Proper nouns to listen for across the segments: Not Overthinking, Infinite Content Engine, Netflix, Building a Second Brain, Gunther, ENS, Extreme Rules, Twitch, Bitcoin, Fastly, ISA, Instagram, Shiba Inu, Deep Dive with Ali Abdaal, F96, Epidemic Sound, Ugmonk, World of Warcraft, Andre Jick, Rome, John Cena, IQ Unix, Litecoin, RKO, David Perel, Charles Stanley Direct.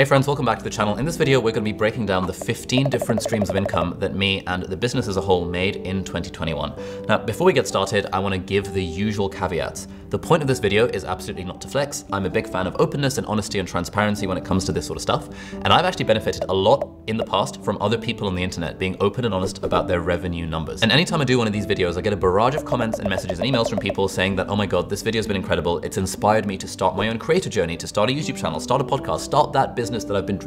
Hey friends, welcome back to the channel. In this video, we're going to be breaking down the 15 different streams of income that me and the business as a whole made in 2021. Now, before we get started, I want to give the usual caveats. The point of this video is absolutely not to flex. I'm a big fan of openness and honesty and transparency when it comes to this sort of stuff. And I've actually benefited a lot in the past from other people on the internet being open and honest about their revenue numbers. And anytime I do one of these videos, I get a barrage of comments and messages and emails from people saying that, oh my God, this video's been incredible. It's inspired me to start my own creator journey, to start a YouTube channel, start a podcast, start that business that I've been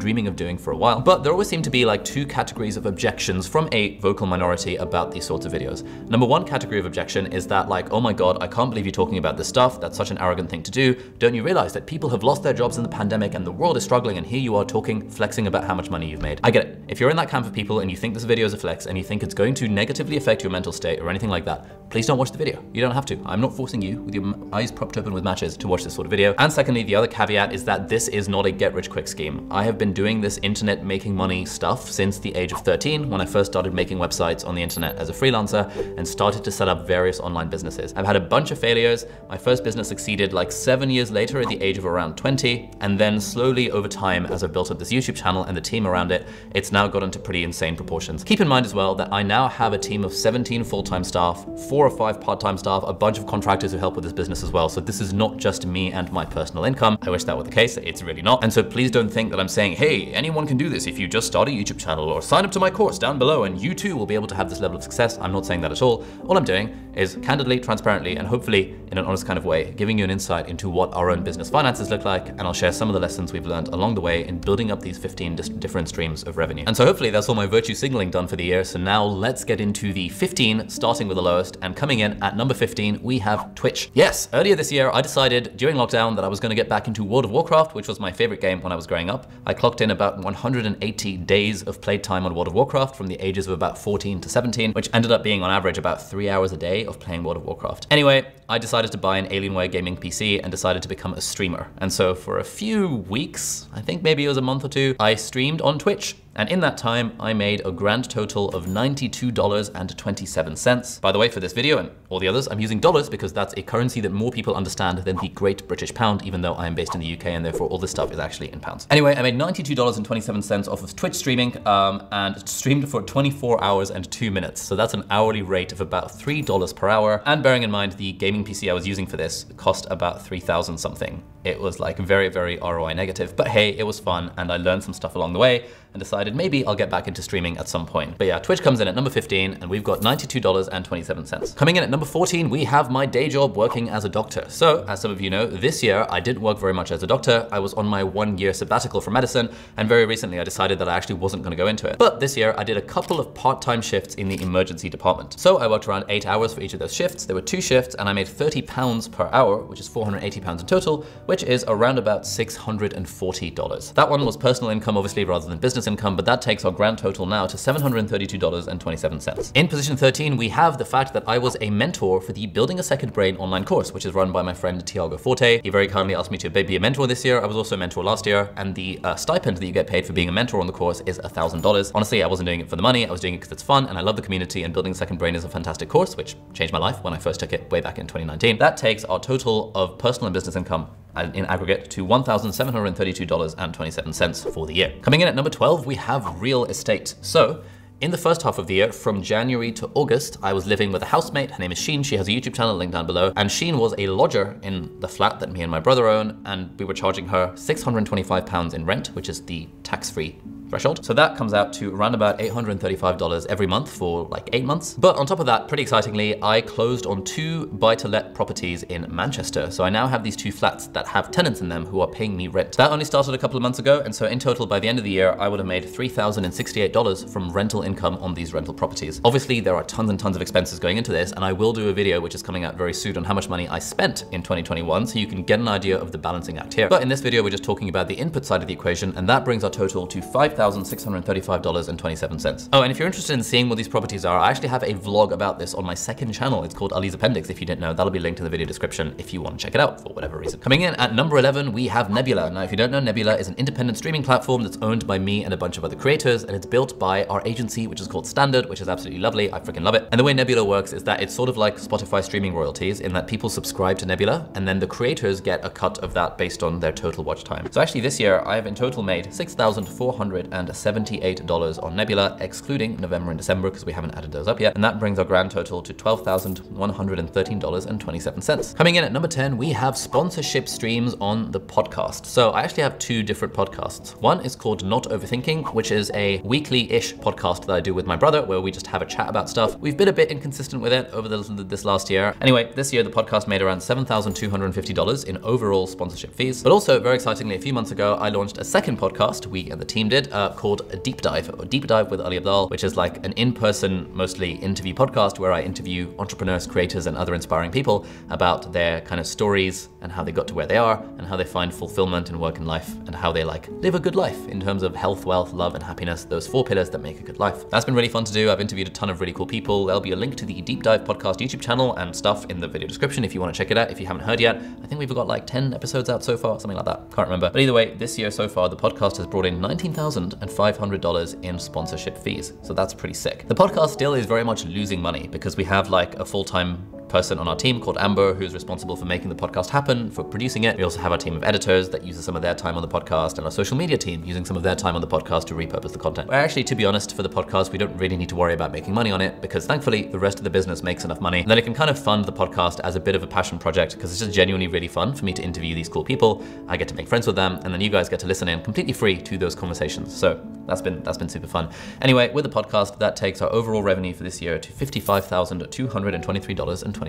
dreaming of doing for a while. But there always seem to be like two categories of objections from a vocal minority about these sorts of videos. Number one category of objection is that like, oh my God, I can't believe you're talking about this stuff. That's such an arrogant thing to do. Don't you realize that people have lost their jobs in the pandemic and the world is struggling and here you are talking, flexing about how much money you've made. I get it. If you're in that camp of people and you think this video is a flex and you think it's going to negatively affect your mental state or anything like that, please don't watch the video. You don't have to. I'm not forcing you with your eyes propped open with matches to watch this sort of video. And secondly, the other caveat is that this is not a get rich quick scheme. I have been doing this internet making money stuff since the age of 13 when I first started making websites on the internet as a freelancer and started to set up various online businesses. I've had a bunch of failures. My first business succeeded like 7 years later at the age of around 20. And then slowly over time, as I've built up this YouTube channel and the team around it, it's now gotten to pretty insane proportions. Keep in mind as well that I now have a team of 17 full-time staff, 4 or 5 part-time staff, a bunch of contractors who help with this business as well. So this is not just me and my personal income. I wish that were the case. It's really not. And so please don't think that I'm saying, hey, anyone can do this if you just start a YouTube channel or sign up to my course down below and you too will be able to have this level of success. I'm not saying that at all. All I'm doing is candidly, transparently, and hopefully in an honest kind of way, giving you an insight into what our own business finances look like. And I'll share some of the lessons we've learned along the way in building up these 15 different streams of revenue. And so hopefully that's all my virtue signaling done for the year. So now let's get into the 15, starting with the lowest, and coming in at number 15, we have Twitch. Yes, earlier this year, I decided during lockdown that I was going to get back into World of Warcraft, which was my favorite game when I was growing up. I clocked in about 180 days of playtime on World of Warcraft from the ages of about 14 to 17, which ended up being on average about 3 hours a day of playing World of Warcraft. Anyway, I decided to buy an Alienware gaming PC and decided to become a streamer. And so for a few weeks, I think maybe it was a month or two, I streamed on Twitch. And in that time, I made a grand total of $92.27. By the way, for this video and all the others, I'm using dollars because that's a currency that more people understand than the great British pound, even though I am based in the UK and therefore all this stuff is actually in pounds. Anyway, I made $92.27 off of Twitch streaming and streamed for 24 hours and 2 minutes. So that's an hourly rate of about $3 per hour. And bearing in mind, the gaming PC I was using for this cost about 3,000 something. It was like very, very ROI negative, but hey, it was fun. And I learned some stuff along the way and decided maybe I'll get back into streaming at some point. But yeah, Twitch comes in at number 15 and we've got $92.27. Coming in at number 14, we have my day job working as a doctor. So as some of you know, this year I didn't work very much as a doctor. I was on my 1-year sabbatical from medicine. And very recently I decided that I actually wasn't going to go into it. But this year I did a couple of part-time shifts in the emergency department. So I worked around 8 hours for each of those shifts. There were 2 shifts and I made £30 per hour, which is £480 in total, which is around about $640. That one was personal income, obviously, rather than business income, but that takes our grand total now to $732.27. In position 13, we have the fact that I was a mentor for the Building a Second Brain online course, which is run by my friend Tiago Forte. He very kindly asked me to be a mentor this year. I was also a mentor last year, and the stipend that you get paid for being a mentor on the course is $1,000. Honestly, I wasn't doing it for the money. I was doing it because it's fun, and I love the community, and Building a Second Brain is a fantastic course, which changed my life when I first took it way back in 2019. That takes our total of personal and business income in aggregate to $1,732.27 for the year. Coming in at number 12, we have real estate. So in the first half of the year, from January to August, I was living with a housemate. Her name is Sheen. She has a YouTube channel linked down below. And Sheen was a lodger in the flat that me and my brother own. And we were charging her £625 in rent, which is the tax-free threshold. So that comes out to around about $835 every month for like 8 months. But on top of that, pretty excitingly, I closed on 2 buy-to-let properties in Manchester. So I now have these 2 flats that have tenants in them who are paying me rent. That only started a couple of months ago. And so in total, by the end of the year, I would have made $3,068 from rental income on these rental properties. Obviously, there are tons and tons of expenses going into this. And I will do a video, which is coming out very soon, on how much money I spent in 2021. So you can get an idea of the balancing act here. But in this video, we're just talking about the input side of the equation. And that brings our total to 5,000 $5,635.27. Oh, and if you're interested in seeing what these properties are, I actually have a vlog about this on my second channel. It's called Ali's Appendix. If you didn't know, that'll be linked in the video description if you want to check it out for whatever reason. Coming in at number 11, we have Nebula. Now, if you don't know, Nebula is an independent streaming platform that's owned by me and a bunch of other creators, and it's built by our agency, which is called Standard, which is absolutely lovely. I freaking love it. And the way Nebula works is that it's sort of like Spotify streaming royalties in that people subscribe to Nebula, and then the creators get a cut of that based on their total watch time. So actually this year, I have in total made $6,478 on Nebula, excluding November and December, because we haven't added those up yet. And that brings our grand total to $12,113.27. Coming in at number 10, we have sponsorship streams on the podcast. So I actually have two different podcasts. One is called Not Overthinking, which is a weekly-ish podcast that I do with my brother, where we just have a chat about stuff. We've been a bit inconsistent with it over this last year. Anyway, this year the podcast made around $7,250 in overall sponsorship fees. But also, very excitingly, a few months ago, I launched a second podcast, we and the team did, called Deep Dive, or Deep Dive with Ali Abdaal, which is like an in-person, mostly interview podcast where I interview entrepreneurs, creators, and other inspiring people about their kind of stories and how they got to where they are and how they find fulfillment in work and life and how they like live a good life in terms of health, wealth, love, and happiness, those four pillars that make a good life. That's been really fun to do. I've interviewed a ton of really cool people. There'll be a link to the Deep Dive podcast YouTube channel and stuff in the video description if you want to check it out, if you haven't heard yet. I think we've got like 10 episodes out so far, something like that. Can't remember. But either way, this year so far, the podcast has brought in $19,500 in sponsorship fees. So that's pretty sick. The podcast still is very much losing money because we have like a full-time person on our team called Amber, who's responsible for making the podcast happen, for producing it. We also have our team of editors that uses some of their time on the podcast, and our social media team using some of their time on the podcast to repurpose the content. But actually, to be honest, for the podcast, we don't really need to worry about making money on it because thankfully the rest of the business makes enough money. And then it can kind of fund the podcast as a bit of a passion project because it's just genuinely really fun for me to interview these cool people. I get to make friends with them, and then you guys get to listen in completely free to those conversations. So that's been super fun. Anyway, with the podcast, that takes our overall revenue for this year to $55,223.27. All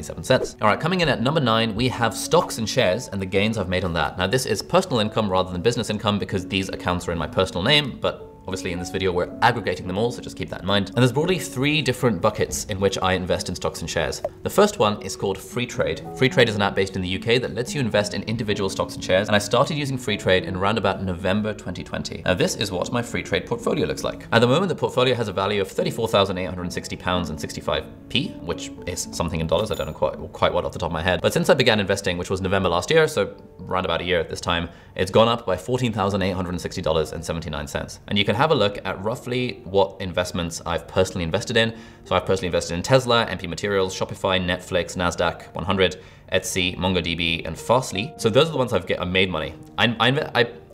right, coming in at number 9, we have stocks and shares and the gains I've made on that. Now this is personal income rather than business income because these accounts are in my personal name, but obviously in this video, we're aggregating them all, so just keep that in mind. And there's broadly 3 different buckets in which I invest in stocks and shares. The first one is called Free Trade. Free Trade is an app based in the UK that lets you invest in individual stocks and shares. And I started using Free Trade in around about November 2020. Now this is what my Free Trade portfolio looks like. At the moment, the portfolio has a value of £34,860.65, which is something in dollars. I don't know quite what off the top of my head. But since I began investing, which was November last year, so around about a year at this time, it's gone up by $14,860.79. And you can have a look at roughly what investments I've personally invested in. So I've personally invested in Tesla, MP Materials, Shopify, Netflix, Nasdaq 100, Etsy, MongoDB, and Fastly. So those are the ones I've made money.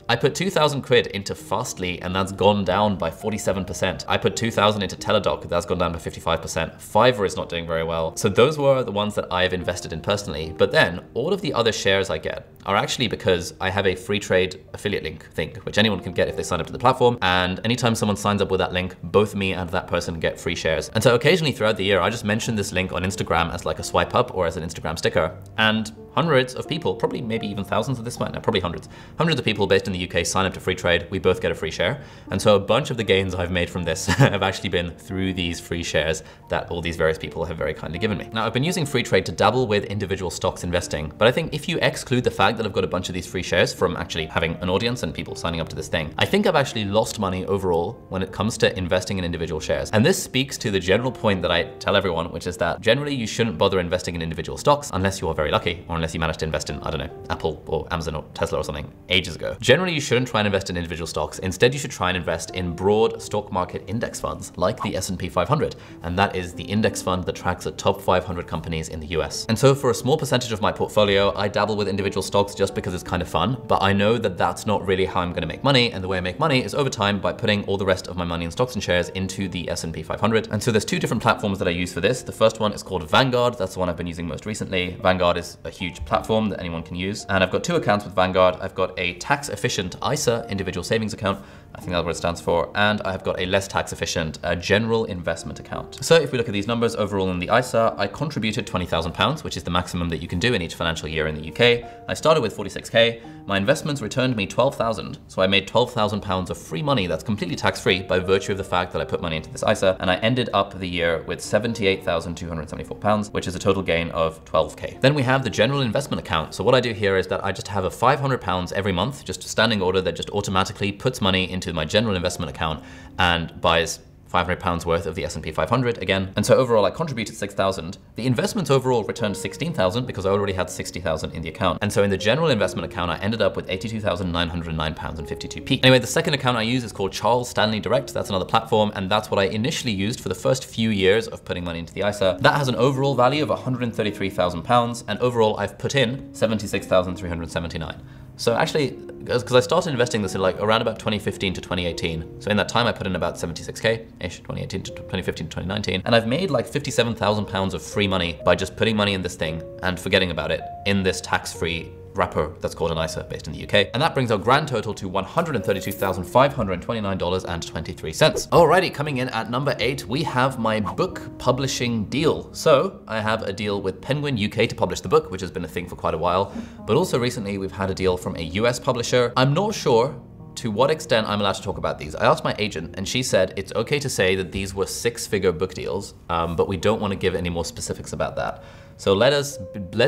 I put 2,000 quid into Fastly, and that's gone down by 47%. I put 2,000 into Teladoc, that's gone down by 55%. Fiverr is not doing very well. So those were the ones that I've invested in personally. But then all of the other shares I get are actually because I have a Free Trade affiliate link thing, which anyone can get if they sign up to the platform. And anytime someone signs up with that link, both me and that person get free shares. And so occasionally throughout the year, I just mention this link on Instagram as like a swipe up or as an Instagram sticker. And hundreds of people, probably maybe even thousands at this point, no, probably hundreds of people based in the UK sign up to Free Trade. We both get a free share. And so a bunch of the gains I've made from this have actually been through these free shares that all these various people have very kindly given me. Now I've been using Free Trade to dabble with individual stocks investing, but I think if you exclude the fact that I've got a bunch of these free shares from actually having an audience and people signing up to this thing, I think I've actually lost money overall when it comes to investing in individual shares. And this speaks to the general point that I tell everyone, which is that generally you shouldn't bother investing in individual stocks unless you are very lucky, or unless you managed to invest in, I don't know, Apple or Amazon or Tesla or something ages ago. Generally, you shouldn't try and invest in individual stocks. Instead, you should try and invest in broad stock market index funds like the S&P 500. And that is the index fund that tracks the top 500 companies in the US. And so for a small percentage of my portfolio, I dabble with individual stocks just because it's kind of fun, but I know that that's not really how I'm going to make money. And the way I make money is over time by putting all the rest of my money in stocks and shares into the S&P 500. And so there's 2 different platforms that I use for this. The first one is called Vanguard. That's the one I've been using most recently. Vanguard is a huge platform that anyone can use. And I've got 2 accounts with Vanguard. I've got a tax efficient ISA, individual savings account, I think that's what it stands for. And I have got a less tax efficient general investment account. So if we look at these numbers overall in the ISA, I contributed £20,000, which is the maximum that you can do in each financial year in the UK. I started with 46k. My investments returned me 12,000. So I made £12,000 of free money that's completely tax-free by virtue of the fact that I put money into this ISA. And I ended up the year with £78,274, which is a total gain of 12k. Then we have the general investment account. So what I do here is that I just have a £500 every month, just a standing order that just automatically puts money in into my general investment account and buys £500 worth of the S&P 500 again. And so overall, I contributed 6,000. The investments overall returned 16,000 because I already had 60,000 in the account. And so in the general investment account, I ended up with £82,909.52. Anyway, the second account I use is called Charles Stanley Direct. That's another platform. And that's what I initially used for the first few years of putting money into the ISA. That has an overall value of £133,000. And overall, I've put in £76,379. So actually, because I started investing this in like around about 2015 to 2018. So in that time, I put in about 76K-ish, 2018 to 2015 to 2019. And I've made like £57,000 of free money by just putting money in this thing and forgetting about it in this tax-free wrapper that's called an ISA based in the UK. And that brings our grand total to $132,529.23. Alrighty, coming in at number 8, we have my book publishing deal. So I have a deal with Penguin UK to publish the book, which has been a thing for quite a while. But also recently we've had a deal from a US publisher. I'm not sure to what extent I'm allowed to talk about these. I asked my agent and she said it's okay to say that these were 6-figure book deals, but we don't want to give any more specifics about that. So let's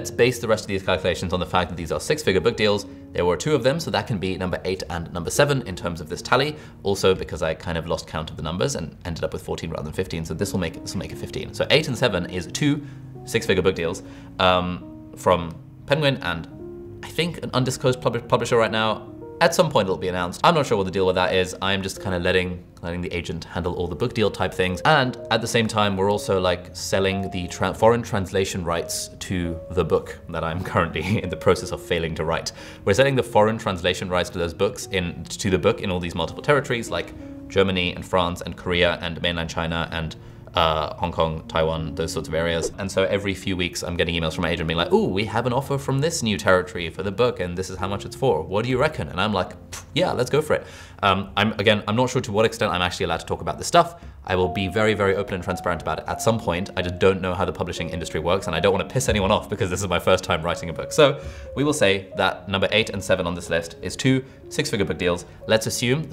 base the rest of these calculations on the fact that these are 6-figure book deals. There were 2 of them, so that can be number 8 and number 7 in terms of this tally. Also, because I kind of lost count of the numbers and ended up with 14 rather than 15, so this will make it 15. So 8 and 7 is 2 6-figure book deals from Penguin and I think an undisclosed publisher right now. At some point it'll be announced. I'm not sure what the deal with that is. I'm just kind of letting the agent handle all the book deal type things. And at the same time, we're also like selling the foreign translation rights to the book that I'm currently in the process of failing to write. We're selling the foreign translation rights to those books to the book in all these multiple territories like Germany and France and Korea and mainland China and Hong Kong, Taiwan, those sorts of areas. And so every few weeks I'm getting emails from my agent being like, "Oh, we have an offer from this new territory for the book and this is how much it's for. What do you reckon?" And I'm like, yeah, let's go for it. I'm not sure to what extent I'm actually allowed to talk about this stuff. I will be very, very open and transparent about it at some point. I just don't know how the publishing industry works and I don't want to piss anyone off because this is my first time writing a book. So we will say that number 8 and 7 on this list is 2 6-figure book deals. Let's assume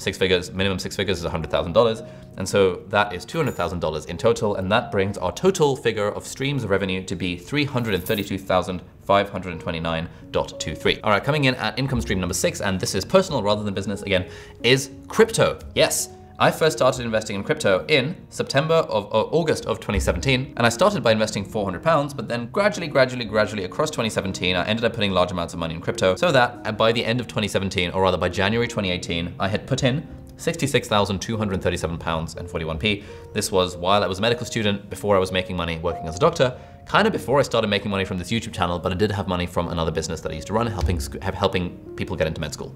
minimum six figures is $100,000. And so that is $200,000 in total. And that brings our total figure of streams of revenue to be $332,529.23. All right, coming in at income stream number 6, and this is personal rather than business again, is crypto. Yes. I first started investing in crypto in August of 2017, and I started by investing £400, but then gradually across 2017, I ended up putting large amounts of money in crypto so that by the end of 2017, or rather by January 2018, I had put in £66,237.41. This was while I was a medical student, before I was making money working as a doctor, kind of before I started making money from this YouTube channel, but I did have money from another business that I used to run, helping people get into med school.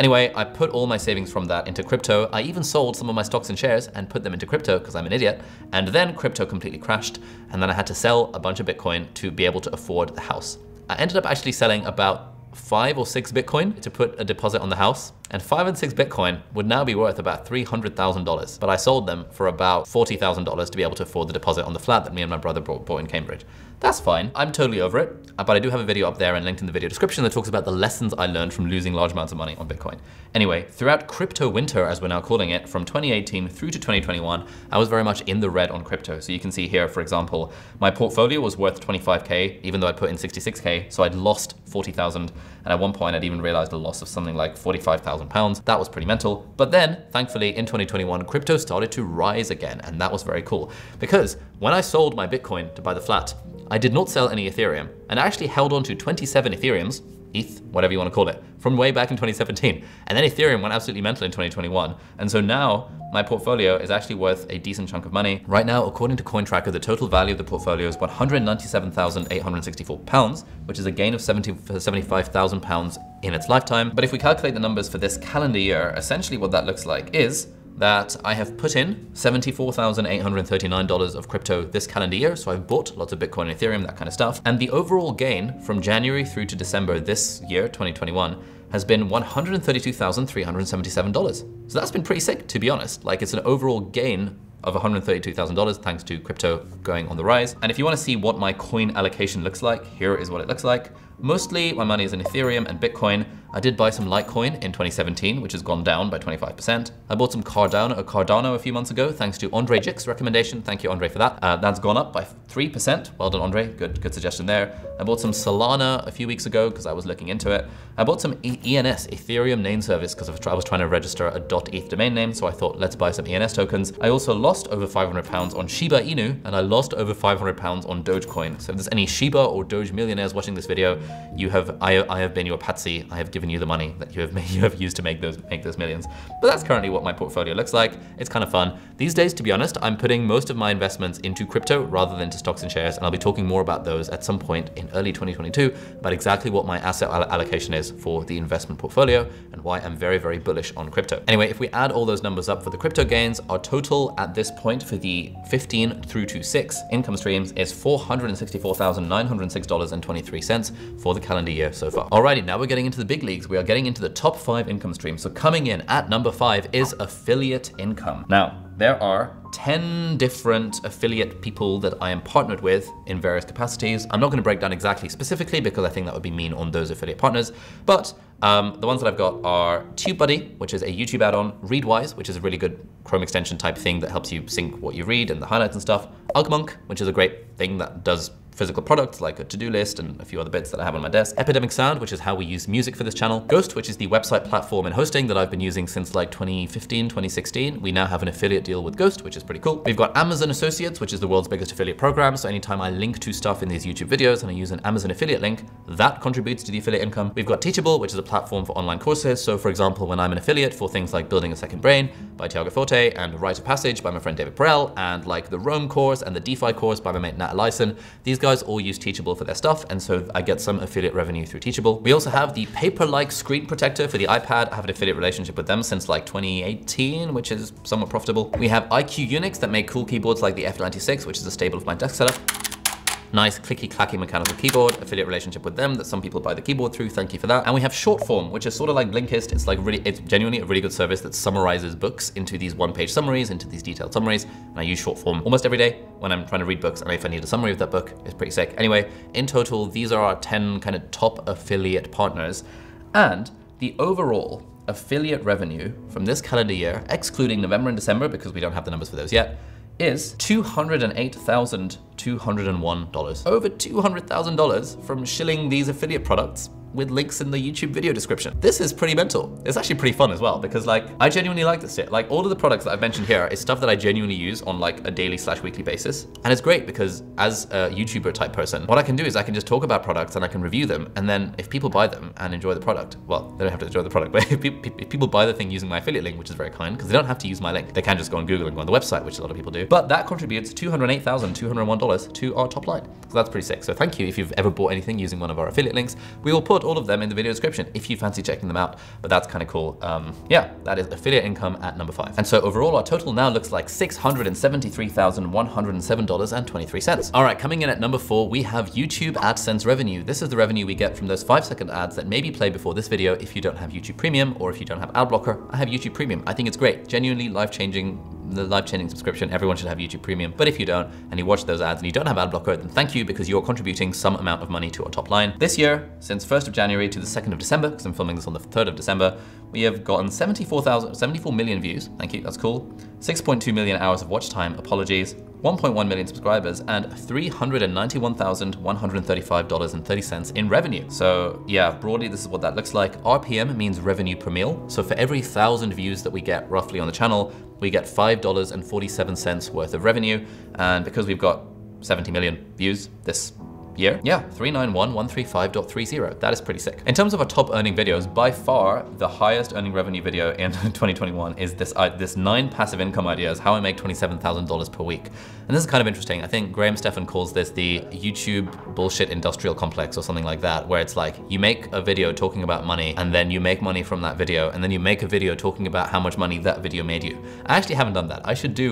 Anyway, I put all my savings from that into crypto. I even sold some of my stocks and shares and put them into crypto because I'm an idiot. And then crypto completely crashed. And then I had to sell a bunch of Bitcoin to be able to afford the house. I ended up actually selling about 5 or 6 Bitcoin to put a deposit on the house, and 5 and 6 Bitcoin would now be worth about $300,000. But I sold them for about $40,000 to be able to afford the deposit on the flat that me and my brother bought in Cambridge. That's fine. I'm totally over it, but I do have a video up there and linked in the video description that talks about the lessons I learned from losing large amounts of money on Bitcoin. Anyway, throughout crypto winter, as we're now calling it, from 2018 through to 2021, I was very much in the red on crypto. So you can see here, for example, my portfolio was worth 25K, even though I put in 66K. So I'd lost 40,000. And at one point I'd even realized a loss of something like £45,000. That was pretty mental. But then thankfully in 2021, crypto started to rise again. And that was very cool because when I sold my Bitcoin to buy the flat, I did not sell any Ethereum and I actually held on to 27 Ethereums, ETH, whatever you want to call it, from way back in 2017. And then Ethereum went absolutely mental in 2021. And so now my portfolio is actually worth a decent chunk of money. Right now, according to CoinTracker, the total value of the portfolio is £197,864, which is a gain of £75,000 in its lifetime. But if we calculate the numbers for this calendar year, essentially what that looks like is that I have put in $74,839 of crypto this calendar year. So I've bought lots of Bitcoin and Ethereum, that kind of stuff. And the overall gain from January through to December this year, 2021, has been $132,377. So that's been pretty sick, to be honest. Like it's an overall gain of $132,000 thanks to crypto going on the rise. And if you want to see what my coin allocation looks like, here is what it looks like. Mostly my money is in Ethereum and Bitcoin. I did buy some Litecoin in 2017, which has gone down by 25%. I bought some Cardano a few months ago, thanks to Andre Jick's recommendation. Thank you, Andre, for that. That's gone up by 3%. Well done, Andre. Good suggestion there. I bought some Solana a few weeks ago because I was looking into it. I bought some ENS, Ethereum Name Service, because I was trying to register a .eth domain name. So I thought, let's buy some ENS tokens. I also lost over £500 on Shiba Inu, and I lost over £500 on Dogecoin. So if there's any Shiba or Doge millionaires watching this video, you have, I have been your patsy. I have given you the money that you have used to make those millions. But that's currently what my portfolio looks like. It's kind of fun. These days, to be honest, I'm putting most of my investments into crypto rather than to stocks and shares. And I'll be talking more about those at some point in early 2022 about exactly what my asset allocation is for the investment portfolio and why I'm very, very bullish on crypto. Anyway, if we add all those numbers up for the crypto gains, our total at this point for the 15 through to 6 income streams is $464,906.23 for the calendar year so far. Alrighty, now we're getting into the big leagues. We are getting into the top 5 income streams. So coming in at number 5 is affiliate income. Now, there are 10 different affiliate people that I am partnered with in various capacities. I'm not going to break down exactly specifically because I think that would be mean on those affiliate partners, but the ones that I've got are TubeBuddy, which is a YouTube add-on, Readwise, which is a really good Chrome extension type thing that helps you sync what you read and the highlights and stuff, Ugmonk, which is a great thing that does physical products like a to-do list and a few other bits that I have on my desk. Epidemic Sound, which is how we use music for this channel. Ghost, which is the website platform and hosting that I've been using since like 2015, 2016. We now have an affiliate deal with Ghost, which is pretty cool. We've got Amazon Associates, which is the world's biggest affiliate program. So anytime I link to stuff in these YouTube videos and I use an Amazon affiliate link, that contributes to the affiliate income. We've got Teachable, which is a platform for online courses. So for example, when I'm an affiliate for things like Building a Second Brain by Tiago Forte and Rite of Passage by my friend David Perel and like the Rome course and the DeFi course by my mate Nat Lyson, these guys all use Teachable for their stuff, and so I get some affiliate revenue through Teachable. We also have the Paper-like screen protector for the iPad. I have an affiliate relationship with them since like 2018, which is somewhat profitable. We have IQ Unix that make cool keyboards like the F96, which is a staple of my desk setup. Nice clicky-clacky mechanical keyboard, affiliate relationship with them that some people buy the keyboard through, thank you for that. And we have Shortform, which is sort of like Blinkist. It's like really, it's genuinely a really good service that summarizes books into these one-page summaries, into these detailed summaries. And I use Shortform almost every day when I'm trying to read books, and if I need a summary of that book, it's pretty sick. Anyway, in total, these are our 10 kind of top affiliate partners. And the overall affiliate revenue from this calendar year, excluding November and December, because we don't have the numbers for those yet, is $208,201. Over $200,000 from shilling these affiliate products with links in the YouTube video description. This is pretty mental. It's actually pretty fun as well because like I genuinely like this shit. Like all of the products that I've mentioned here is stuff that I genuinely use on like a daily/weekly basis. And it's great because as a YouTuber type person, what I can do is I can just talk about products and I can review them. And then if people buy them and enjoy the product, well, they don't have to enjoy the product, but if people buy the thing using my affiliate link, which is very kind because they don't have to use my link. They can just go on Google and go on the website, which a lot of people do. But that contributes $208,201 to our top line. So that's pretty sick. So thank you if you've ever bought anything using one of our affiliate links. We will put all of them in the video description if you fancy checking them out, but that's kind of cool. Yeah, that is affiliate income at number 5. And so overall, our total now looks like $673,107.23. All right, coming in at number 4, we have YouTube AdSense revenue. This is the revenue we get from those 5-second ads that maybe play before this video if you don't have YouTube Premium or if you don't have ad blocker. I have YouTube Premium. I think it's great. Genuinely life-changing. The life-changing subscription, everyone should have YouTube Premium. But if you don't, and you watch those ads and you don't have ad blocker, then thank you because you're contributing some amount of money to our top line. This year, since 1st of January to the 2nd of December, because I'm filming this on the 3rd of December, we have gotten 74 million views. Thank you, that's cool. 6.2 million hours of watch time, apologies. 1.1 million subscribers and $391,135.30 in revenue. So yeah, broadly, this is what that looks like. RPM means revenue per meal. So for every 1,000 views that we get roughly on the channel, we get $5.47 worth of revenue. And because we've got 70 million views this year, yeah, 391,135.30. That is pretty sick. In terms of our top earning videos, by far the highest earning revenue video in 2021 is this 9 passive income ideas, how I make $27,000 per week. And this is kind of interesting. I think Graham Stephan calls this the YouTube bullshit industrial complex or something like that, where it's like you make a video talking about money and then you make money from that video. And then you make a video talking about how much money that video made you. I actually haven't done that.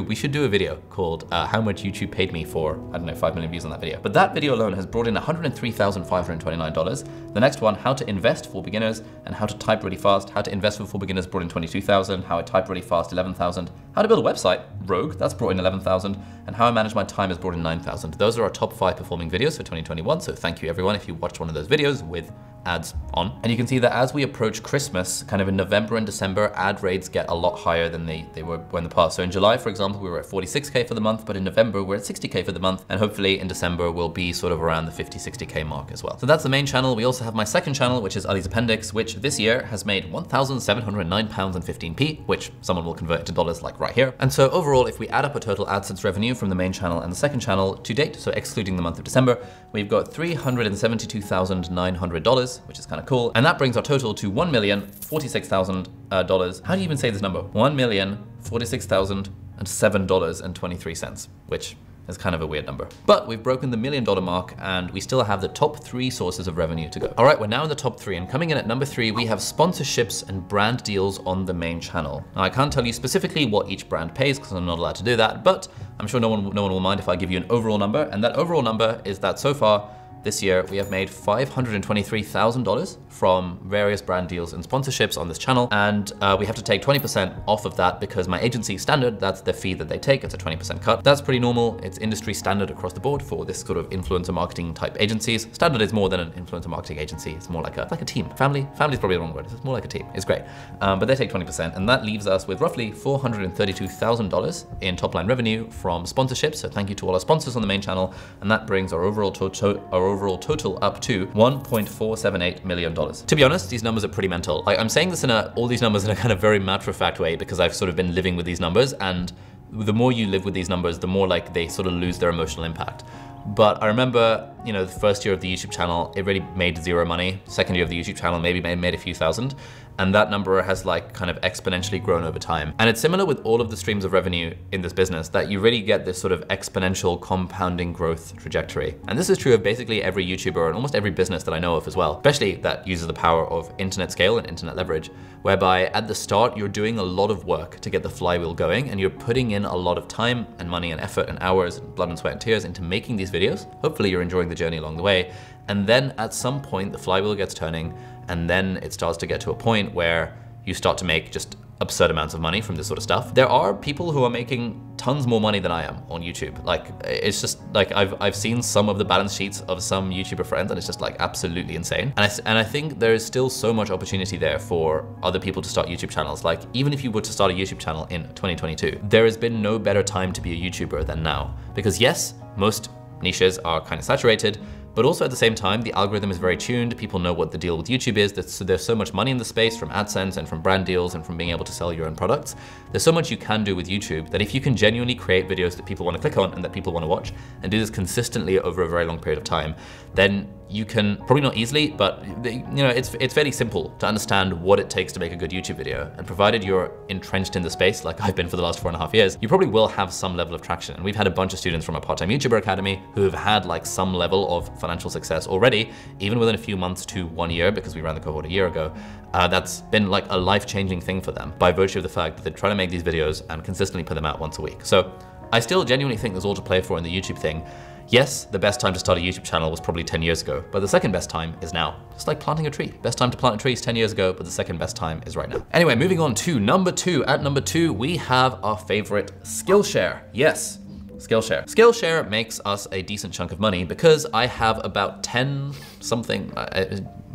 We should do a video called how much YouTube paid me for, I don't know, 5 million views on that video. But that video alone has brought in $103,529. The next one, how to invest for beginners and how to type really fast. How to invest for beginners brought in $22,000. How I type really fast, $11,000. How to build a website, Rogue, that's brought in 11,000, and how I manage my time has brought in 9,000. Those are our top 5 performing videos for 2021. So thank you everyone if you watched one of those videos with ads on. And you can see that as we approach Christmas, kind of in November and December, ad rates get a lot higher than they were in the past. So in July, for example, we were at 46K for the month, but in November we're at 60K for the month. And hopefully in December we'll be sort of around the 50, 60K mark as well. So that's the main channel. We also have my second channel, which is Ali's Appendix, which this year has made £1,709.15, which someone will convert into dollars like right here. And so overall, if we add up a total AdSense revenue from the main channel and the second channel to date, so excluding the month of December, we've got $372,900, which is kind of cool. And that brings our total to $1,046,000. How do you even say this number? $1,046,007.23, which is kind of a weird number. But we've broken the $1 million mark and we still have the top 3 sources of revenue to go. All right, we're now in the top 3, and coming in at number 3, we have sponsorships and brand deals on the main channel. Now, I can't tell you specifically what each brand pays because I'm not allowed to do that, but I'm sure no one will mind if I give you an overall number. And that overall number is that so far this year, we have made $523,000 from various brand deals and sponsorships on this channel. And we have to take 20% off of that because my agency, Standard, that's the fee that they take. It's a 20% cut. That's pretty normal. It's industry standard across the board for this sort of influencer marketing type agencies. Standard is more than an influencer marketing agency. It's more like a team. Family's probably the wrong word. It's more like a team. It's great. But they take 20%, and that leaves us with roughly $432,000 in top line revenue from sponsorships. So thank you to all our sponsors on the main channel. And that brings our overall total up to $1.478 million. To be honest, these numbers are pretty mental. I'm saying this in all these numbers in a kind of very matter-of-fact way because I've sort of been living with these numbers, and the more you live with these numbers, the more like they sort of lose their emotional impact. But I remember, you know, the first year of the YouTube channel, it really made zero money. Second year of the YouTube channel, maybe made a few thousand. And that number has like kind of exponentially grown over time. And it's similar with all of the streams of revenue in this business, that you really get this sort of exponential compounding growth trajectory. And this is true of basically every YouTuber and almost every business that I know of as well, especially that uses the power of internet scale and internet leverage, whereby at the start, you're doing a lot of work to get the flywheel going, and you're putting in a lot of time and money and effort and hours and blood and sweat and tears into making these videos. Hopefully you're enjoying the journey along the way. And then at some point the flywheel gets turning, and then it starts to get to a point where you start to make just absurd amounts of money from this sort of stuff. There are people who are making tons more money than I am on YouTube. Like, it's just like, I've seen some of the balance sheets of some YouTuber friends, and it's just like absolutely insane. And I think there is still so much opportunity there for other people to start YouTube channels. Like, even if you were to start a YouTube channel in 2022, there has been no better time to be a YouTuber than now. Because yes, most niches are kind of saturated, but also at the same time, the algorithm is very tuned. People know what the deal with YouTube is. There's so much money in the space from AdSense and from brand deals and from being able to sell your own products. There's so much you can do with YouTube that if you can genuinely create videos that people want to click on and that people want to watch, and do this consistently over a very long period of time, then you can, probably not easily, but you know, it's fairly simple to understand what it takes to make a good YouTube video. And provided you're entrenched in the space, like I've been for the last 4.5 years, you probably will have some level of traction. And we've had a bunch of students from our Part-Time YouTuber Academy who have had like some level of financial success already, even within a few months to 1 year, because we ran the cohort a year ago. That's been like a life-changing thing for them by virtue of the fact that they're trying to make these videos and consistently put them out once a week. So I still genuinely think there's all to play for in the YouTube thing. Yes, the best time to start a YouTube channel was probably 10 years ago, but the second best time is now. It's like planting a tree. Best time to plant a tree is 10 years ago, but the second best time is right now. Anyway, moving on to number 2. At number 2, we have our favorite, Skillshare. Yes, Skillshare. Skillshare makes us a decent chunk of money because I have about 10 something,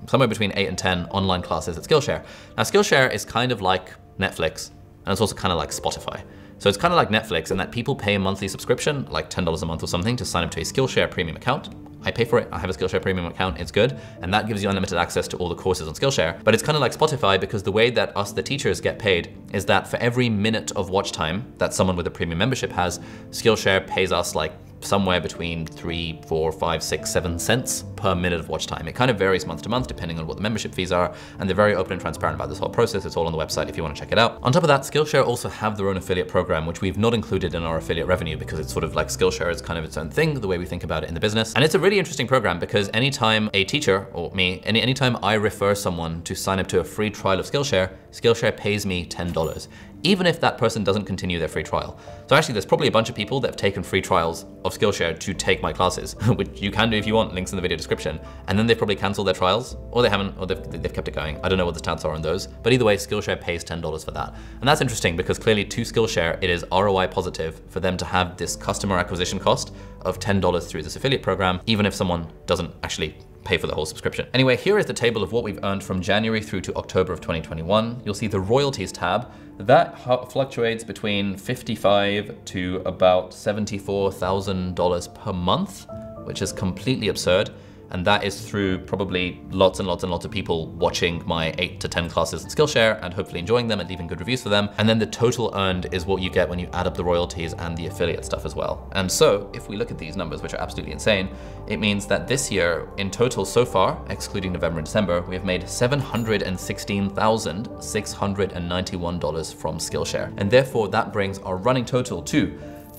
somewhere between 8 and 10 online classes at Skillshare. Now, Skillshare is kind of like Netflix, and it's also kind of like Spotify. So it's kind of like Netflix in that people pay a monthly subscription, like $10 a month or something, to sign up to a Skillshare premium account. I pay for it. I have a Skillshare premium account. It's good. And that gives you unlimited access to all the courses on Skillshare. But it's kind of like Spotify because the way that us, the teachers, get paid is that for every minute of watch time that someone with a premium membership has, Skillshare pays us like somewhere between 3, 4, 5, 6, 7 cents per minute of watch time. It kind of varies month to month depending on what the membership fees are, and they're very open and transparent about this whole process. It's all on the website if you want to check it out. On top of that, Skillshare also have their own affiliate program, which we've not included in our affiliate revenue because it's sort of like Skillshare is kind of its own thing, the way we think about it in the business. And it's a really interesting program because anytime a teacher or me, anytime I refer someone to sign up to a free trial of Skillshare, Skillshare pays me $10. even if that person doesn't continue their free trial. So actually, there's probably a bunch of people that have taken free trials of Skillshare to take my classes, which you can do if you want, links in the video description. And then they've probably canceled their trials, or they haven't, or they've kept it going. I don't know what the stats are on those, but either way, Skillshare pays $10 for that. And that's interesting because clearly to Skillshare, it is ROI positive for them to have this customer acquisition cost of $10 through this affiliate program, even if someone doesn't actually pay for the whole subscription. Anyway, here is the table of what we've earned from January through to October of 2021. You'll see the royalties tab. That fluctuates between $55 to about $74,000 per month, which is completely absurd. And that is through probably lots and lots and lots of people watching my 8 to 10 classes on Skillshare and hopefully enjoying them and leaving good reviews for them. And then the total earned is what you get when you add up the royalties and the affiliate stuff as well. And so if we look at these numbers, which are absolutely insane, it means that this year in total so far, excluding November and December, we have made $716,691 from Skillshare. And therefore that brings our running total to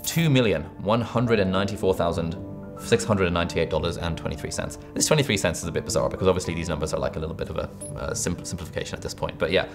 $2,194,698.23. This 23 cents is a bit bizarre because obviously these numbers are like a little bit of a simplification at this point. But yeah,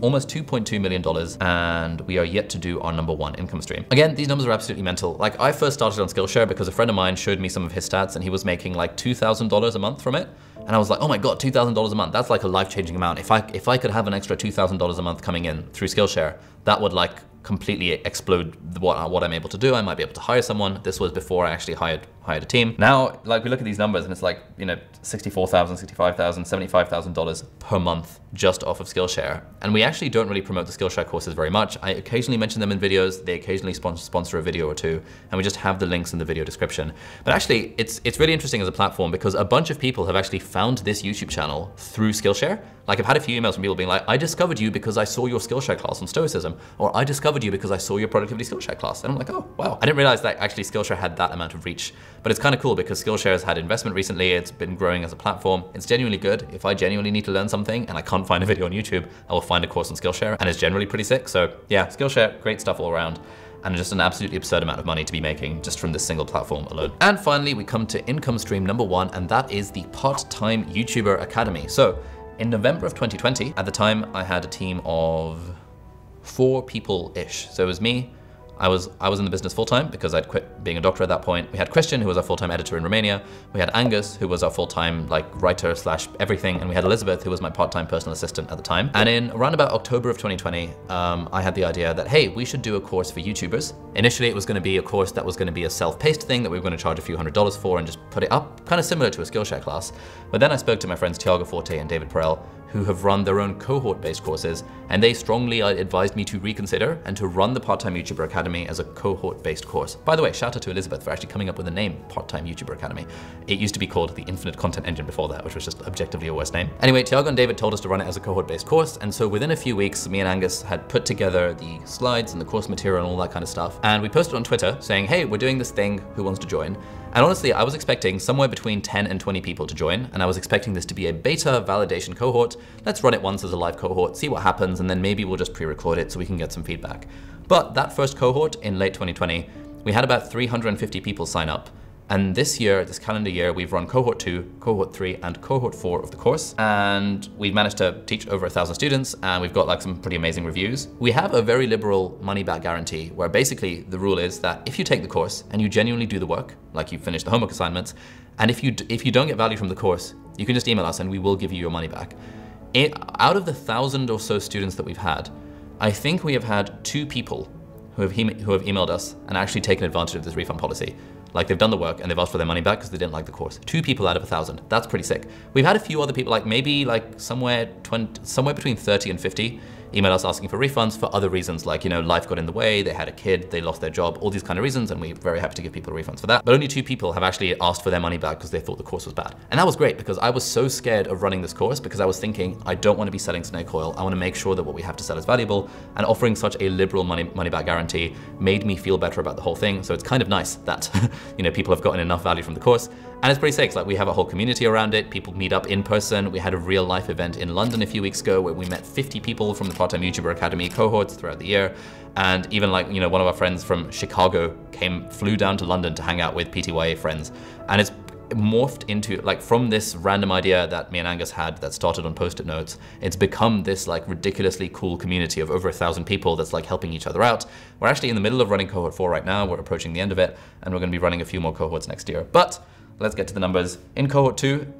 almost $2.2 million and we are yet to do our number one income stream. Again, these numbers are absolutely mental. Like I first started on Skillshare because a friend of mine showed me some of his stats and he was making like $2,000 a month from it. And I was like, oh my God, $2,000 a month. That's like a life-changing amount. If I could have an extra $2,000 a month coming in through Skillshare, that would like completely explode what I'm able to do. I might be able to hire someone. This was before I actually hired a team. Now, like we look at these numbers and it's like, you know, $64,000, $65,000, $75,000 per month just off of Skillshare. And we actually don't really promote the Skillshare courses very much. I occasionally mention them in videos. They occasionally sponsor a video or two, and we just have the links in the video description. But actually it's really interesting as a platform because a bunch of people have actually found this YouTube channel through Skillshare. Like I've had a few emails from people being like, I discovered you because I saw your Skillshare class on Stoicism, or I discovered you because I saw your productivity Skillshare class. And I'm like, oh, wow. I didn't realize that actually Skillshare had that amount of reach, but it's kind of cool because Skillshare has had investment recently. It's been growing as a platform. It's genuinely good. If I genuinely need to learn something and I can't find a video on YouTube, I will find a course on Skillshare, and it's generally pretty sick. So yeah, Skillshare, great stuff all around. And just an absolutely absurd amount of money to be making just from this single platform alone. And finally, we come to income stream number one, and that is the Part-Time YouTuber Academy. So in November of 2020, at the time I had a team of 4 people-ish. So it was me. I was in the business full-time because I'd quit being a doctor at that point. We had Christian, who was our full-time editor in Romania. We had Angus, who was our full-time like writer slash everything. And we had Elizabeth, who was my part-time personal assistant at the time. And in around about October of 2020, I had the idea that, hey, we should do a course for YouTubers. Initially, it was gonna be a course that was gonna be a self-paced thing that we were gonna charge a few $100s for and just put it up, kind of similar to a Skillshare class. But then I spoke to my friends Tiago Forte and David Perel, who have run their own cohort-based courses, and they strongly advised me to reconsider and to run the Part-Time YouTuber Academy as a cohort-based course. By the way, shout out to Elizabeth for actually coming up with the name Part-Time YouTuber Academy. It used to be called the Infinite Content Engine before that, which was just objectively a worse name. Anyway, Tiago and David told us to run it as a cohort-based course, and so within a few weeks, me and Angus had put together the slides and the course material and all that kind of stuff, and we posted on Twitter saying, hey, we're doing this thing, who wants to join? And honestly, I was expecting somewhere between 10 and 20 people to join, and I was expecting this to be a beta validation cohort. Let's run it once as a live cohort, see what happens, and then maybe we'll just pre-record it so we can get some feedback. But that first cohort in late 2020, we had about 350 people sign up. And this year, this calendar year, we've run cohort 2, cohort 3, and cohort 4 of the course. And we've managed to teach over 1,000 students, and we've got like some pretty amazing reviews. We have a very liberal money-back guarantee, where basically the rule is that if you take the course and you genuinely do the work, like you finish the homework assignments, and if you don't get value from the course, you can just email us and we will give you your money back. Out of the 1,000 or so students that we've had, I think we have had 2 people who have emailed us and actually taken advantage of this refund policy. Like they've done the work and they've asked for their money back because they didn't like the course. 2 people out of 1,000, that's pretty sick. We've had a few other people, like maybe like somewhere between 30 and 50 email us asking for refunds for other reasons, like, you know, life got in the way, they had a kid, they lost their job, all these kind of reasons, and we're very happy to give people refunds for that. But only 2 people have actually asked for their money back because they thought the course was bad. And that was great because I was so scared of running this course because I was thinking, I don't want to be selling snake oil. I want to make sure that what we have to sell is valuable, and offering such a liberal money back guarantee made me feel better about the whole thing. So it's kind of nice that, you know, people have gotten enough value from the course. And it's pretty sick, like we have a whole community around it. People meet up in person. We had a real life event in London a few weeks ago where we met 50 people from the Part-Time YouTuber Academy cohorts throughout the year. And even like, you know, one of our friends from Chicago flew down to London to hang out with PTYA friends. And it's morphed into, like, from this random idea that me and Angus had that started on Post-it notes, it's become this like ridiculously cool community of over 1,000 people that's like helping each other out. We're actually in the middle of running cohort 4 right now. We're approaching the end of it, and we're going to be running a few more cohorts next year. But let's get to the numbers. In cohort 2,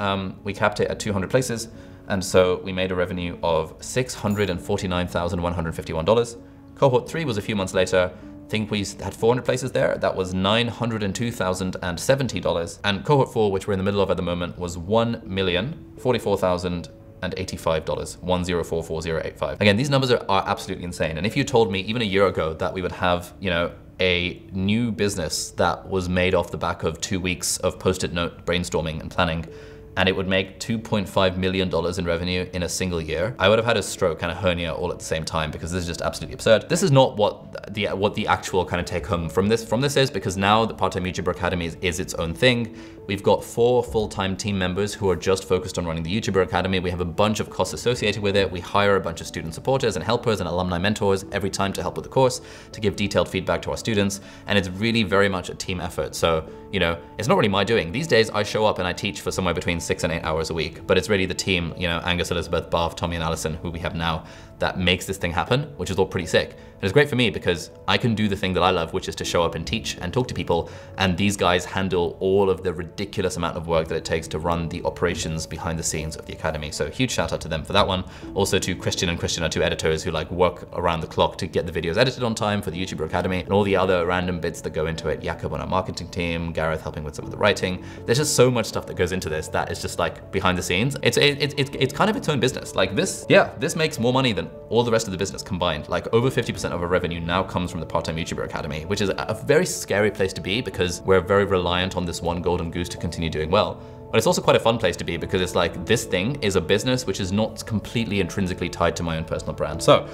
we capped it at 200 places. And so we made a revenue of $649,151. Cohort 3 was a few months later. I think we had 400 places there. That was $902,070. And cohort 4, which we're in the middle of at the moment, was $1,044,085, 1,044,085. Again, these numbers are absolutely insane. And if you told me even a year ago that we would have, you know, a new business that was made off the back of 2 weeks of Post-it note brainstorming and planning, and it would make $2.5 million in revenue in a single year, I would have had a stroke and a hernia all at the same time, because this is just absolutely absurd. This is not what the actual kind of take home from this is, because now the Part-Time YouTuber Academy is its own thing. We've got 4 full-time team members who are just focused on running the YouTuber Academy. We have a bunch of costs associated with it. We hire a bunch of student supporters and helpers and alumni mentors every time to help with the course, to give detailed feedback to our students. And it's really very much a team effort. So, you know, it's not really my doing. These days I show up and I teach for somewhere between 6 and 8 hours a week, but it's really the team, you know, Angus, Elizabeth, Barth, Tommy and Alison, who we have now, that makes this thing happen, which is all pretty sick. And it's great for me because I can do the thing that I love, which is to show up and teach and talk to people. And these guys handle all of the ridiculous amount of work that it takes to run the operations behind the scenes of the academy. So huge shout out to them for that one. Also to Christian, and Christian are 2 editors who like work around the clock to get the videos edited on time for the YouTuber Academy and all the other random bits that go into it. Jakob on our marketing team, Gareth helping with some of the writing. There's just so much stuff that goes into this that is just like behind the scenes. It's kind of its own business. Like this, yeah, this makes more money than all the rest of the business combined. Like over 50% of our revenue now comes from the Part-Time YouTuber Academy, which is a very scary place to be because we're very reliant on this one golden goose to continue doing well. But it's also quite a fun place to be because it's like this thing is a business which is not completely intrinsically tied to my own personal brand. So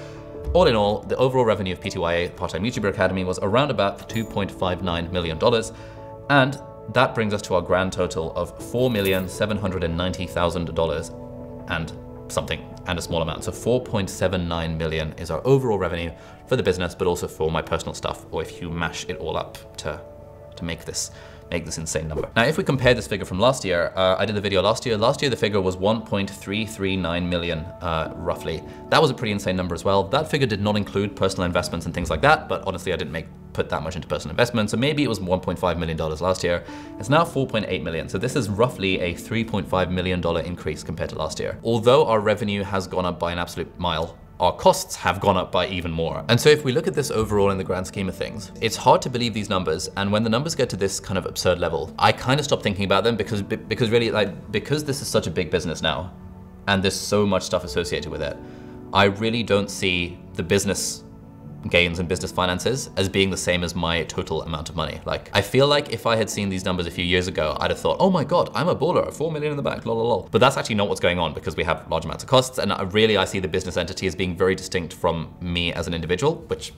all in all, the overall revenue of PTYA, the Part-Time YouTuber Academy, was around about $2.59 million. And that brings us to our grand total of $4,790,000 and something, and a small amount. So 4.79 million is our overall revenue for the business, but also for my personal stuff, or if you mash it all up to make this insane number. Now, if we compare this figure from last year, I did the video last year. Last year, the figure was 1.339 million, roughly. That was a pretty insane number as well. That figure did not include personal investments and things like that, but honestly, I didn't put that much into personal investment. So maybe it was $1.5 million last year. It's now 4.8 million. So this is roughly a $3.5 million increase compared to last year. Although our revenue has gone up by an absolute mile, our costs have gone up by even more. And so if we look at this overall in the grand scheme of things, it's hard to believe these numbers. And when the numbers get to this kind of absurd level, I kind of stop thinking about them because really, like, because this is such a big business now and there's so much stuff associated with it, I really don't see the business gains and business finances as being the same as my total amount of money. Like, I feel like if I had seen these numbers a few years ago, I'd have thought, oh my God, I'm a baller, 4 million in the back, lol. But that's actually not what's going on because we have large amounts of costs. And really, I see the business entity as being very distinct from me as an individual, which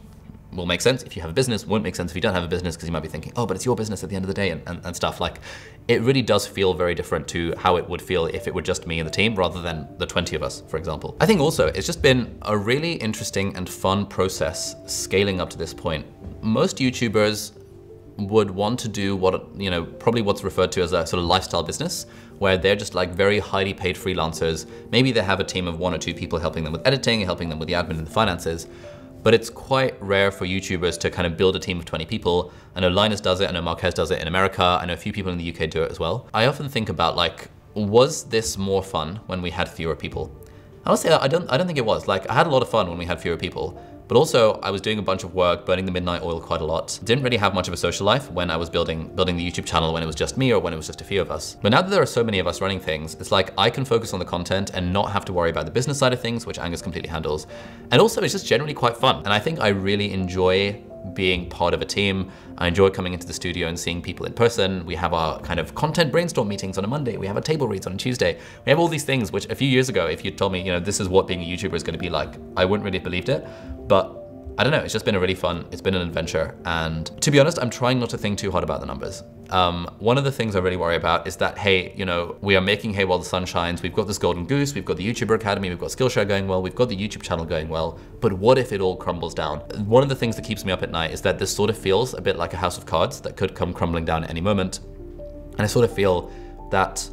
will make sense if you have a business, won't make sense if you don't have a business, because you might be thinking, oh, but it's your business at the end of the day and stuff. Like, it really does feel very different to how it would feel if it were just me and the team rather than the 20 of us, for example. I think also it's just been a really interesting and fun process scaling up to this point. Most YouTubers would want to do what, you know, probably what's referred to as a sort of lifestyle business, where they're just like very highly paid freelancers. Maybe they have a team of 1 or 2 people helping them with editing, helping them with the admin and the finances. But it's quite rare for YouTubers to kind of build a team of 20 people. I know Linus does it, I know Marquez does it in America, I know a few people in the UK do it as well. I often think about, like, was this more fun when we had fewer people? I would say that I don't think it was. Like, I had a lot of fun when we had fewer people, but also I was doing a bunch of work, burning the midnight oil quite a lot. Didn't really have much of a social life when I was building the YouTube channel, when it was just me or when it was just a few of us. But now that there are so many of us running things, it's like I can focus on the content and not have to worry about the business side of things, which Angus completely handles. And also it's just generally quite fun. And I think I really enjoy being part of a team. I enjoy coming into the studio and seeing people in person. We have our kind of content brainstorm meetings on a Monday. We have our table reads on a Tuesday. We have all these things, which a few years ago, if you told me, you know, this is what being a YouTuber is going to be like, I wouldn't really have believed it. But I don't know, it's just been a really fun, it's been an adventure. And to be honest, I'm trying not to think too hard about the numbers. One of the things I really worry about is that, hey, you know, we are making hay while the sun shines. We've got this golden goose, we've got the YouTuber Academy, we've got Skillshare going well, we've got the YouTube channel going well, but what if it all crumbles down? One of the things that keeps me up at night is that this sort of feels a bit like a house of cards that could come crumbling down at any moment. And I sort of feel that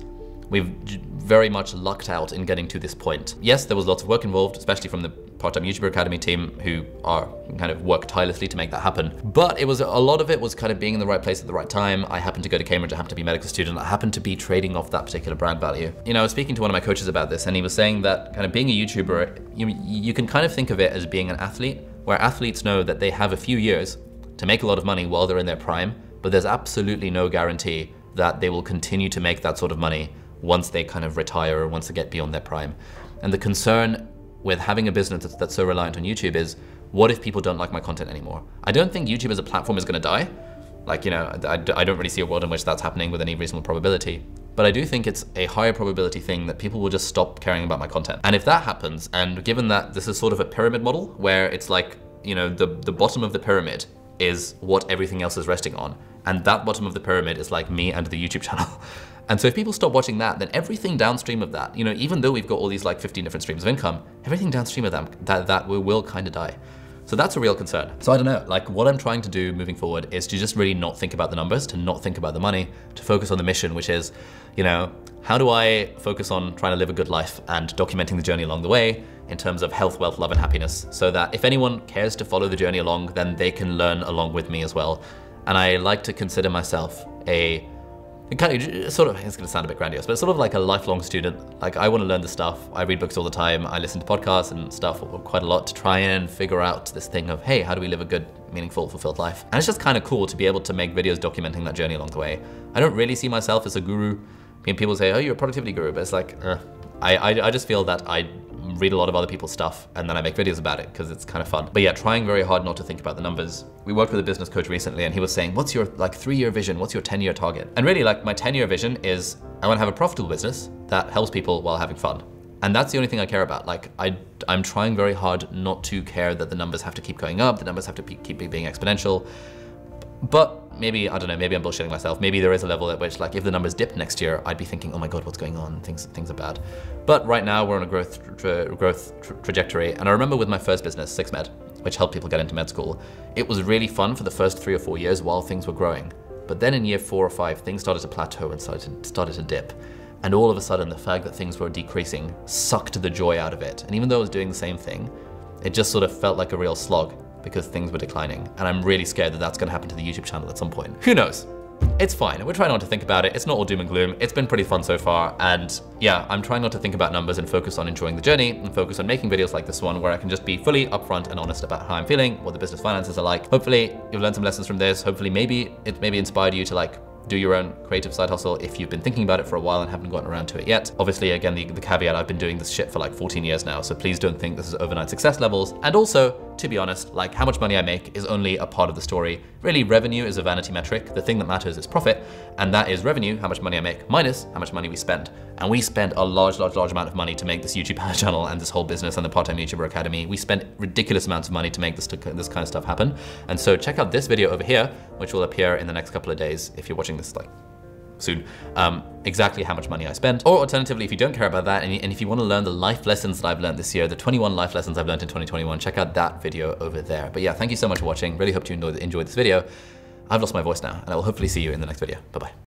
we've very much lucked out in getting to this point. Yes, there was lots of work involved, especially from the Part-Time YouTuber Academy team, who are kind of work tirelessly to make that happen. But it was, a lot of it was kind of being in the right place at the right time. I happened to go to Cambridge, I happened to be a medical student, I happened to be trading off that particular brand value. You know, I was speaking to one of my coaches about this, and he was saying that kind of being a YouTuber, you can kind of think of it as being an athlete, where athletes know that they have a few years to make a lot of money while they're in their prime, but there's absolutely no guarantee that they will continue to make that sort of money once they kind of retire or once they get beyond their prime. And the concern with having a business that's so reliant on YouTube is, what if people don't like my content anymore? I don't think YouTube as a platform is gonna die. Like, you know, I don't really see a world in which that's happening with any reasonable probability. But I do think it's a higher probability thing that people will just stop caring about my content. And if that happens, and given that this is sort of a pyramid model where it's like, you know, the bottom of the pyramid is what everything else is resting on. And that bottom of the pyramid is like me and the YouTube channel. And so if people stop watching that, then everything downstream of that, you know, even though we've got all these like 15 different streams of income, everything downstream of that we will kind of die. So that's a real concern. So I don't know, like what I'm trying to do moving forward is to just really not think about the numbers, to not think about the money, to focus on the mission, which is, you know, how do I focus on trying to live a good life and documenting the journey along the way in terms of health, wealth, love, and happiness, so that if anyone cares to follow the journey along, then they can learn along with me as well. And I like to consider myself a kind of, sort of, it's gonna sound a bit grandiose, but it's sort of like a lifelong student. Like I wanna learn the stuff, I read books all the time, I listen to podcasts and stuff quite a lot to try and figure out this thing of, hey, how do we live a good, meaningful, fulfilled life? And it's just kind of cool to be able to make videos documenting that journey along the way. I don't really see myself as a guru. I mean, people say, oh, you're a productivity guru, but it's like, I just feel that I read a lot of other people's stuff and then I make videos about it because it's kind of fun. But yeah, trying very hard not to think about the numbers. We worked with a business coach recently and he was saying, what's your like 3-year vision? What's your 10-year target? And really like my 10-year vision is I want to have a profitable business that helps people while having fun. And that's the only thing I care about. Like I'm trying very hard not to care that the numbers have to keep going up, the numbers have to keep being exponential. But maybe, I don't know, maybe I'm bullshitting myself. Maybe there is a level at which like if the numbers dip next year, I'd be thinking, oh my God, what's going on? Things are bad. But right now we're on a growth trajectory. And I remember with my first business, SixMed, which helped people get into med school, it was really fun for the first 3 or 4 years while things were growing. But then in year 4 or 5, things started to plateau and started to dip. And all of a sudden the fact that things were decreasing sucked the joy out of it. And even though I was doing the same thing, it just sort of felt like a real slog, because things were declining. And I'm really scared that that's gonna happen to the YouTube channel at some point. Who knows? It's fine. We're trying not to think about it. It's not all doom and gloom. It's been pretty fun so far. And yeah, I'm trying not to think about numbers and focus on enjoying the journey and focus on making videos like this one where I can just be fully upfront and honest about how I'm feeling, what the business finances are like. Hopefully you've learned some lessons from this. Hopefully maybe inspired you to like do your own creative side hustle if you've been thinking about it for a while and haven't gotten around to it yet. Obviously, again, the caveat, I've been doing this shit for like 14 years now, so please don't think this is overnight success levels. And also, to be honest, like how much money I make is only a part of the story. Really, revenue is a vanity metric. The thing that matters is profit, and that is revenue, how much money I make, minus how much money we spend. And we spend a large amount of money to make this YouTube channel and this whole business and the Part-Time YouTuber Academy. We spent ridiculous amounts of money to make this kind of stuff happen. And so check out this video over here, which will appear in the next couple of days if you're watching this like soon, exactly how much money I spent. Or alternatively, if you don't care about that and if you want to learn the life lessons that I've learned this year, the 21 life lessons I've learned in 2021, check out that video over there. But yeah, thank you so much for watching. Really hope you enjoyed this video. I've lost my voice now and I will hopefully see you in the next video. Bye-bye.